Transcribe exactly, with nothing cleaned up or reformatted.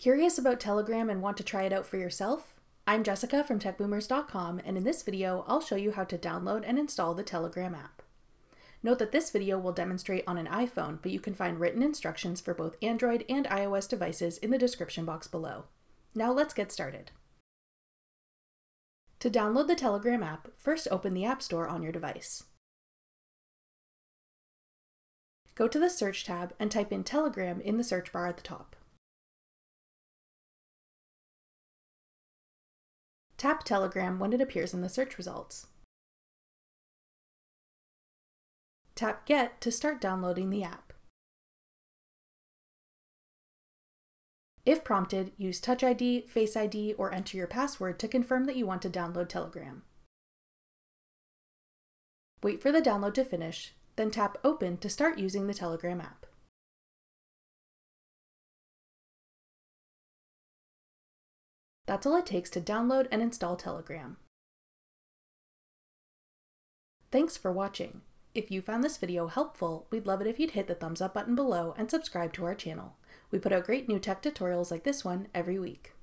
Curious about Telegram and want to try it out for yourself? I'm Jessica from Tech Boomers dot com, and in this video, I'll show you how to download and install the Telegram app. Note that this video will demonstrate on an iPhone, but you can find written instructions for both Android and iOS devices in the description box below. Now let's get started. To download the Telegram app, first open the App Store on your device. Go to the Search tab and type in Telegram in the search bar at the top. Tap Telegram when it appears in the search results. Tap Get to start downloading the app. If prompted, use Touch I D, Face I D, or enter your password to confirm that you want to download Telegram. Wait for the download to finish, then tap Open to start using the Telegram app. That's all it takes to download and install Telegram. Thanks for watching. If you found this video helpful, we'd love it if you'd hit the thumbs up button below and subscribe to our channel. We put out great new tech tutorials like this one every week.